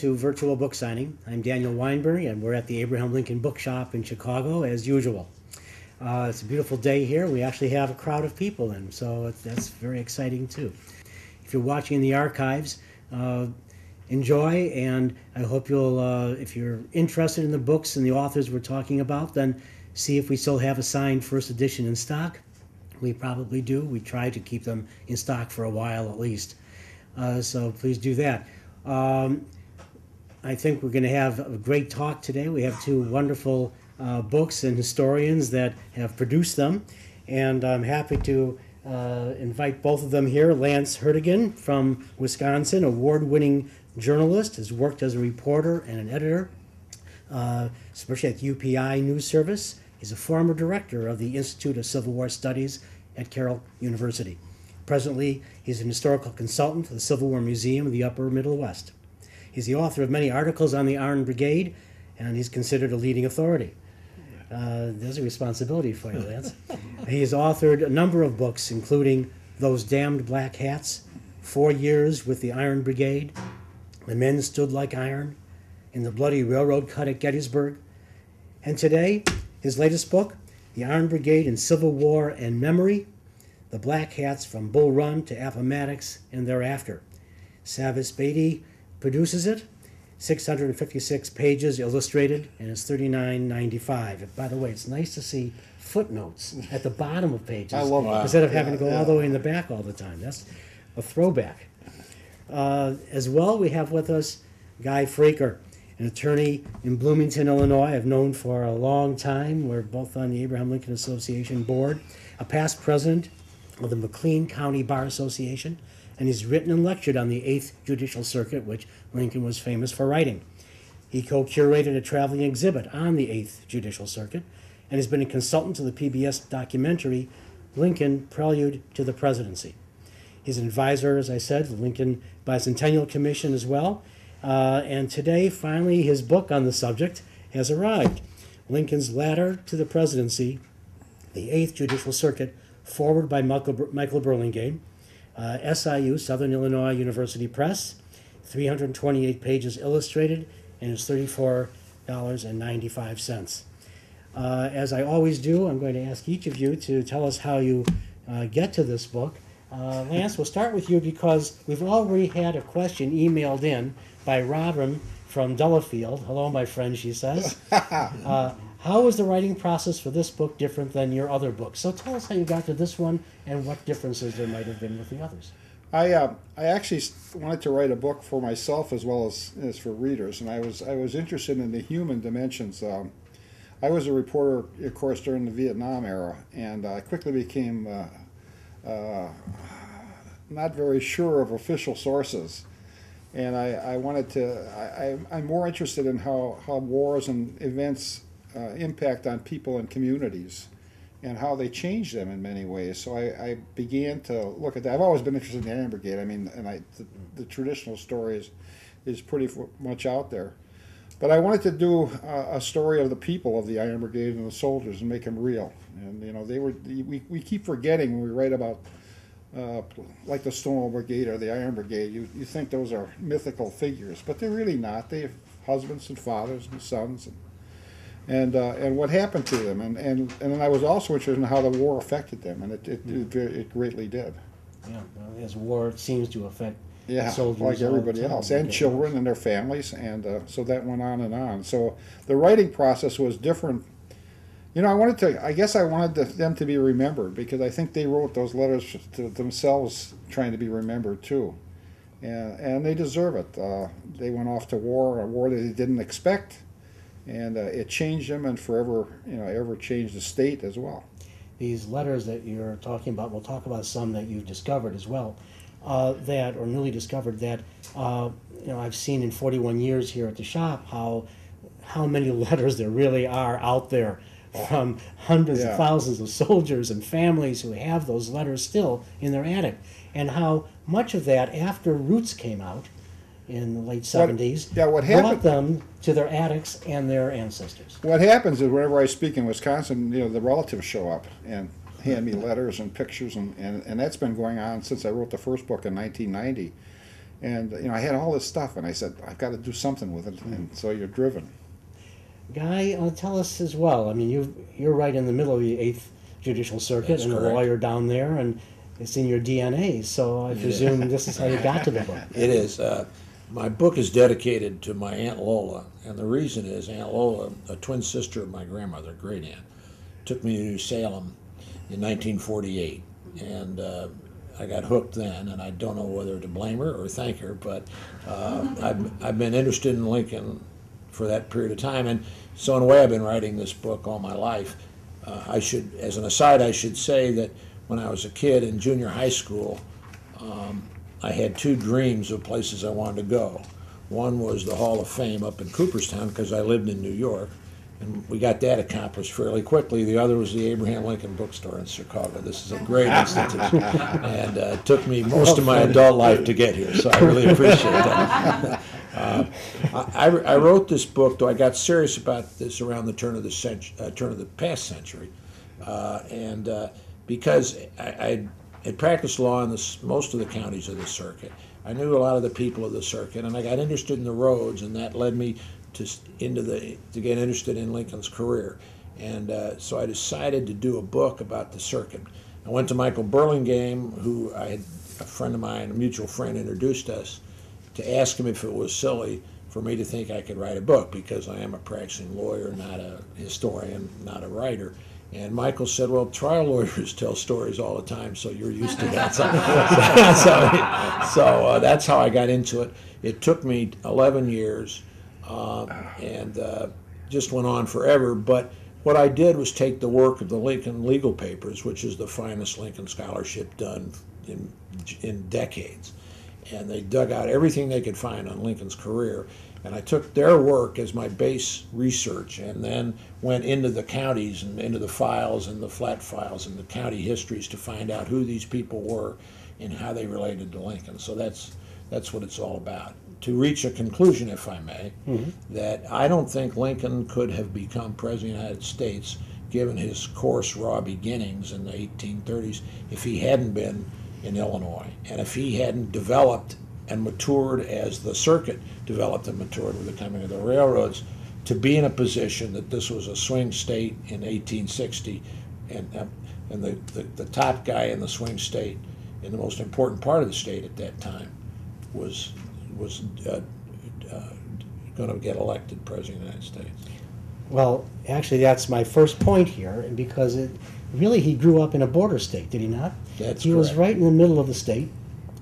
To virtual book signing. I'm Daniel Weinberg, and we're at the Abraham Lincoln Bookshop in Chicago as usual. It's a beautiful day here. We actually have a crowd of people in, so that's very exciting too. If you're watching in the archives, enjoy, and I hope you'll, if you're interested in the books and the authors we're talking about, then see if we still have a signed first edition in stock. We probably do. We try to keep them in stock for a while at least, so please do that. I think we're going to have a great talk today. We have two wonderful books and historians that have produced them, and I'm happy to invite both of them here. Lance Herdegen from Wisconsin, award-winning journalist, has worked as a reporter and an editor, especially at UPI News Service. He's a former director of the Institute of Civil War Studies at Carroll University. Presently, he's an historical consultant for the Civil War Museum of the Upper Middle West. He's the author of many articles on the Iron Brigade, and he's considered a leading authority. There's a responsibility for you, Lance. He has authored a number of books, including Those Damned Black Hats, 4 Years with the Iron Brigade, The Men Stood Like Iron, In the Bloody Railroad Cut at Gettysburg, and today, his latest book, The Iron Brigade in Civil War and Memory, The Black Hats from Bull Run to Appomattox and Thereafter. Savas Beatie produces it, 656 pages illustrated, and it's $39.95. By the way, it's nice to see footnotes at the bottom of pages. I love that. Instead of having to go all the way in the back all the time. That's a throwback. As well, we have with us Guy Fraker, an attorney in Bloomington, Illinois, I've known for a long time. We're both on the Abraham Lincoln Association board, a past president of the McLean County Bar Association, and he's written and lectured on the Eighth Judicial Circuit, which Lincoln was famous for writing. He co-curated a traveling exhibit on the Eighth Judicial Circuit, and has been a consultant to the PBS documentary, Lincoln, Prelude to the Presidency. He's an advisor, as I said, to the Lincoln Bicentennial Commission as well, and today, finally, his book on the subject has arrived, Lincoln's Ladder to the Presidency, the Eighth Judicial Circuit, forward by Michael Burlingame, SIU, Southern Illinois University Press, 328 pages illustrated, and it's $34.95. As I always do, I'm going to ask each of you to tell us how you get to this book. Lance, we'll start with you because we've already had a question emailed in by Robram from Delafield. Hello, my friend, she says. How was the writing process for this book different than your other books? So tell us how you got to this one and what differences there might have been with the others. I actually wanted to write a book for myself as well as for readers, and I was interested in the human dimensions. I was a reporter, of course, during the Vietnam era, and I quickly became not very sure of official sources. And I'm more interested in how wars and events impact on people and communities and how they change them in many ways. So I began to look at that. I've always been interested in the Iron Brigade. I mean, and the traditional story is pretty much out there. But I wanted to do a story of the people of the Iron Brigade and the soldiers and make them real. And, you know, we keep forgetting when we write about like the Stonewall Brigade or the Iron Brigade, you think those are mythical figures, but they're really not. They have husbands and fathers and sons and what happened to them. And then I was also interested in how the war affected them, and it greatly did. Yeah, as war seems to affect soldiers. Yeah, like everybody else, and children and their families, and so that went on and on. So the writing process was different. You know, I guess I wanted them to be remembered, because I think they wrote those letters to themselves trying to be remembered too. And they deserve it. They went off to war, a war that they didn't expect, and it changed them and forever, you know, ever changed the state as well. These letters that you're talking about, we'll talk about some that you've discovered as well, or newly discovered that, you know, I've seen in 41 years here at the shop how how many letters there really are out there from hundreds of thousands of soldiers and families who have those letters still in their attic, and how much of that, after Roots came out in the late 70s, brought them to their attics and their ancestors. What happens is whenever I speak in Wisconsin, you know, the relatives show up and hand me letters and pictures, and that's been going on since I wrote the first book in 1990. And you know, I had all this stuff, and I said, I've got to do something with it, and so you're driven. Guy, tell us as well, I mean, you're right in the middle of the 8th Judicial Circuit. That's and correct. A lawyer down there, and it's in your DNA, so I presume this is how you got to the book. It is. My book is dedicated to my Aunt Lola, and the reason is Aunt Lola, a twin sister of my grandmother, great aunt, took me to New Salem in 1948, and I got hooked then, and I don't know whether to blame her or thank her, but I've been interested in Lincoln for that period of time, and so in a way I've been writing this book all my life. I should, as an aside, I should say that when I was a kid in junior high school, I had two dreams of places I wanted to go. One was the Hall of Fame up in Cooperstown, because I lived in New York, and we got that accomplished fairly quickly. The other was the Abraham Lincoln Bookstore in Chicago. This is a great institution, and it took me most of my adult life to get here, so I really appreciate that. I wrote this book, though I got serious about this around the turn of the past century, and because I had practiced law in most of the counties of the circuit. I knew a lot of the people of the circuit, and I got interested in the roads, and that led me to get interested in Lincoln's career, and so I decided to do a book about the circuit. I went to Michael Burlingame, who a friend of mine, a mutual friend, introduced us, to ask him if it was silly for me to think I could write a book, because I am a practicing lawyer, not a historian, not a writer. And Michael said, well, trial lawyers tell stories all the time, so you're used to that. So that's how I got into it. It took me 11 years and just went on forever. But what I did was take the work of the Lincoln Legal Papers, which is the finest Lincoln scholarship done in decades. And they dug out everything they could find on Lincoln's career, and I took their work as my base research, and then went into the counties and into the files and the flat files and the county histories to find out who these people were and how they related to Lincoln. So that's what it's all about. To reach a conclusion, if I may, that I don't think Lincoln could have become President of the United States, given his coarse, raw beginnings in the 1830s, if he hadn't been in Illinois, and if he hadn't developed and matured as the circuit developed and matured with the coming of the railroads, to be in a position that this was a swing state in 1860, and the top guy in the swing state, in the most important part of the state at that time, was going to get elected President of the United States. Well, actually, that's my first point here, because really, he grew up in a border state, did he not? That's correct. He was right in the middle of the state,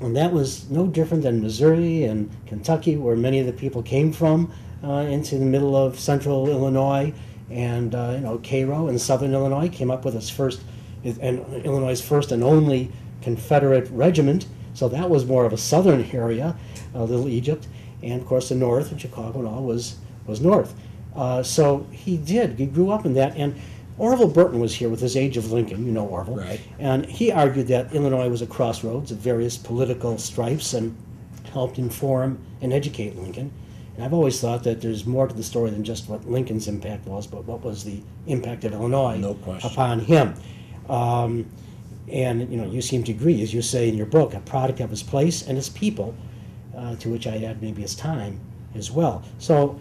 and that was no different than Missouri and Kentucky, where many of the people came from, into the middle of central Illinois, and Cairo in southern Illinois came up with Illinois' first and only Confederate regiment, so that was more of a southern area, Little Egypt, and of course the north, and Chicago and all was north. So he grew up in that, and Orville Burton was here with his Age of Lincoln, you know Orville, right. And he argued that Illinois was a crossroads of various political stripes and helped inform and educate Lincoln. And I've always thought that there's more to the story than just what Lincoln's impact was, but what was the impact of Illinois upon him. And you seem to agree, as you say in your book, a product of his place and his people, to which I add maybe his time as well. So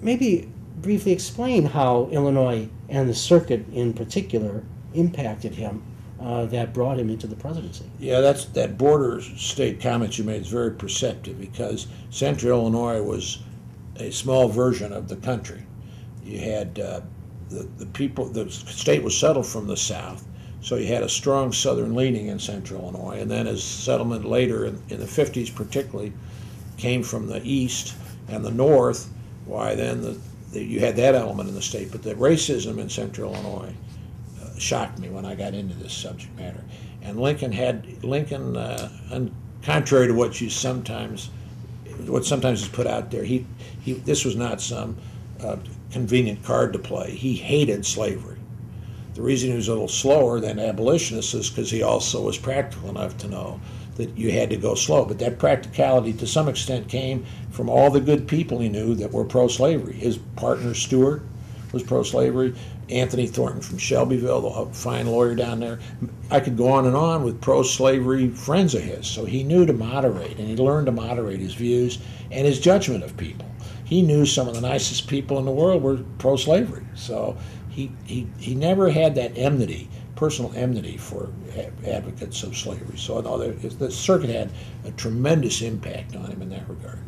maybe briefly explain how Illinois and the circuit in particular impacted him, that brought him into the presidency. Yeah, that border state comment you made is very perceptive, because central Illinois was a small version of the country. You had the state was settled from the south, so you had a strong southern leaning in central Illinois, and then as settlement later in the 50s particularly came from the east and the north, why then you had that element in the state, but the racism in central Illinois shocked me when I got into this subject matter. And Lincoln, contrary to what sometimes is put out there, this was not some convenient card to play. He hated slavery. The reason he was a little slower than abolitionists is because he also was practical enough to know that you had to go slow. But that practicality to some extent came from all the good people he knew that were pro-slavery. His partner Stewart was pro-slavery. Anthony Thornton from Shelbyville, a fine lawyer down there. I could go on with pro-slavery friends of his. So he knew to moderate, and he learned to moderate his views and his judgment of people. He knew some of the nicest people in the world were pro-slavery. So he never had that enmity, personal enmity for advocates of slavery. So no, the circuit had a tremendous impact on him in that regard.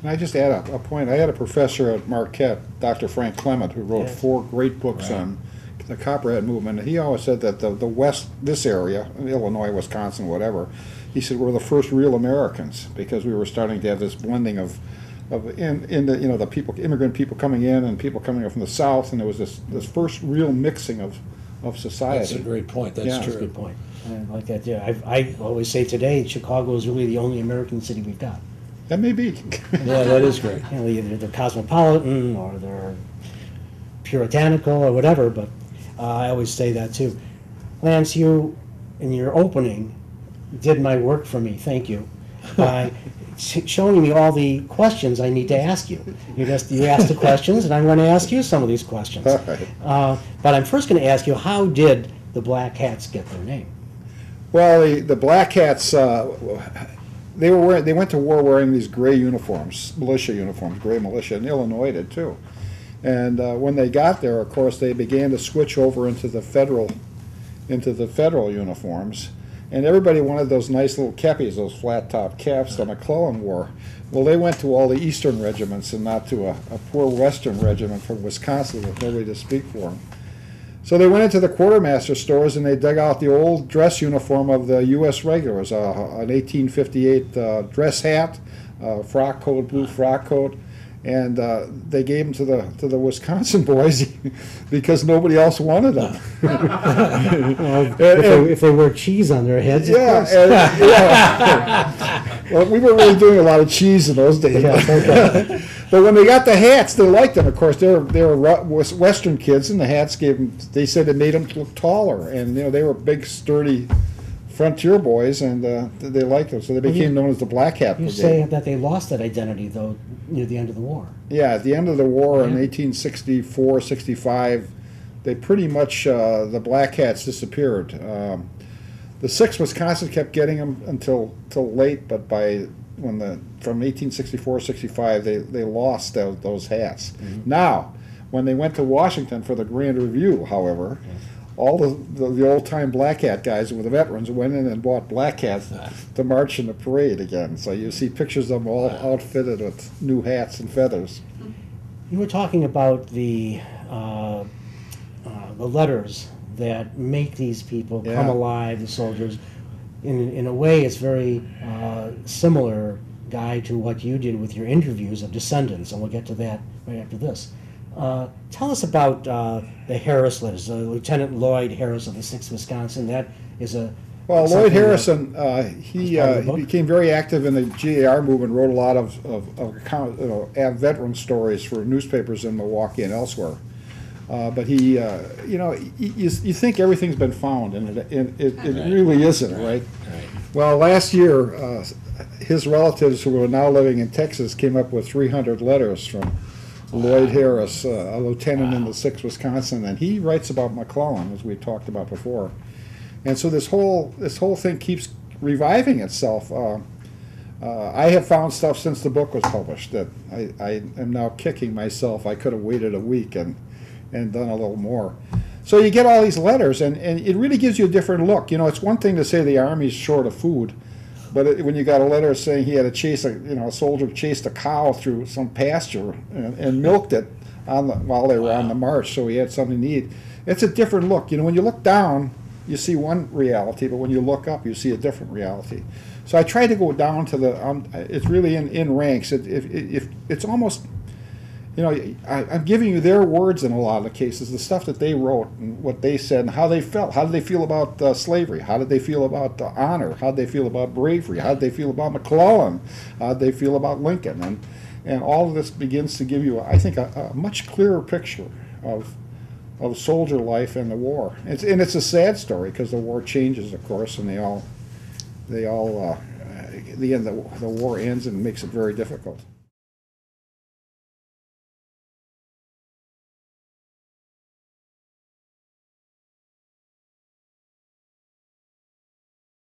Can I just add a point? I had a professor at Marquette, Dr. Frank Clement, who wrote four great books on the Copperhead movement. And he always said that the West, this area, Illinois, Wisconsin, whatever, he said we're the first real Americans because we were starting to have this blending of the immigrant people coming in and people coming up from the South, and there was this first real mixing of society. That's a great point. That's true. That's a good point. I like that. Yeah, I always say today Chicago is really the only American city we've got. That may be. Yeah, that is great. You know, either they're cosmopolitan or they're puritanical or whatever, but I always say that too. Lance, you, in your opening, did my work for me, thank you, by showing me all the questions I need to ask you. You asked the questions, and I'm going to ask you some of these questions. All right. But I'm first going to ask you, how did the Black Hats get their name? Well, the Black Hats... They went to war wearing these gray uniforms, militia uniforms, gray militia, and Illinois did too. And when they got there, of course, they began to switch over into the federal uniforms. And everybody wanted those nice little kepis, those flat top caps that McClellan wore. Well, they went to all the eastern regiments and not to a poor western regiment from Wisconsin with nobody to speak for them. So they went into the quartermaster stores and they dug out the old dress uniform of the U.S. regulars, an 1858 dress hat, frock coat, blue frock coat, and they gave them to the Wisconsin boys because nobody else wanted them. If they wore cheese on their heads, yeah, of course. Well, we were really doing a lot of cheese in those days. Yeah, okay. But when they got the hats, they liked them. Of course, they were Western kids, and the hats gave them. They said it made them look taller, and you know they were big, sturdy frontier boys, and they liked them. So they became known as the Black Hat Brigade. You say that they lost that identity though near the end of the war. Yeah, at the end of the war in 1864, 65, they pretty much the Black Hats disappeared. The 6th Wisconsin kept getting them until late, but by from 1864 65 they lost those hats. Mm-hmm. Now, when they went to Washington for the Grand Review, however, all the old-time Black Hat guys with the veterans went in and bought Black Hats to march in the parade again. So you see pictures of them all outfitted with new hats and feathers. You were talking about the letters that make these people come alive, the soldiers. In a way, it's very similar, Guy, to what you did with your interviews of descendants, and we'll get to that right after this. Tell us about the Harris letters, Lieutenant Lloyd Harris of the 6th Wisconsin. That is a... Well, Lloyd Harrison, he became very active in the GAR movement, wrote a lot of veteran stories for newspapers in Milwaukee and elsewhere. But he, you think everything's been found, and it really isn't, right? Well, last year, his relatives who were now living in Texas came up with 300 letters from Lloyd Harris, a lieutenant in the 6th Wisconsin, and he writes about McClellan, as we talked about before. And so this whole thing keeps reviving itself. I have found stuff since the book was published that I am now kicking myself. I could have waited a week and done a little more. So you get all these letters, and it really gives you a different look. You know, it's one thing to say the Army's short of food, but when you got a letter saying he had to chase a soldier chased a cow through some pasture and milked it while they were on the march, so he had something to eat, it's a different look. You know, when you look down, you see one reality, but when you look up, you see a different reality. So I try to go down to the. It's really in ranks. If it's almost. You know, I'm giving you their words in a lot of the cases, the stuff that they wrote and what they said and how they felt. How did they feel about slavery? How did they feel about honor? How did they feel about bravery? How did they feel about McClellan? How did they feel about Lincoln? And And all of this begins to give you, I think, a much clearer picture of soldier life in the war. And it's a sad story because the war changes, of course, and they all the war ends and makes it very difficult.